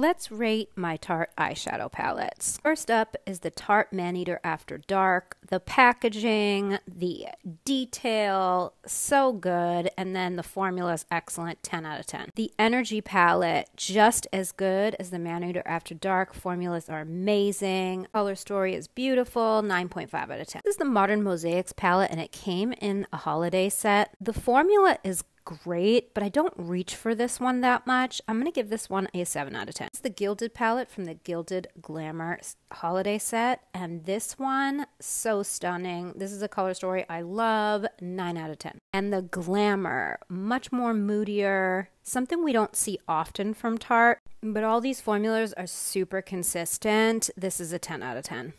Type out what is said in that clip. Let's rate my Tarte eyeshadow palettes. First up is the Tarte Maneater After Dark. The packaging, the detail, so good. And then the formula is excellent, 10 out of 10. The Energy palette, just as good as the Maneater After Dark. Formulas are amazing. Color story is beautiful, 9.5 out of 10. This is the Modern Mosaics palette and it came in a holiday set. The formula is great, but I don't reach for this one that much. I'm gonna give this one a 7 out of 10. It's the Gilded palette from the Gilded Glamour holiday set, and this one, so stunning. This is a color story I love, 9 out of 10. And the Glamour, much more moodier, something we don't see often from Tarte, but all these formulas are super consistent. This is a 10 out of 10.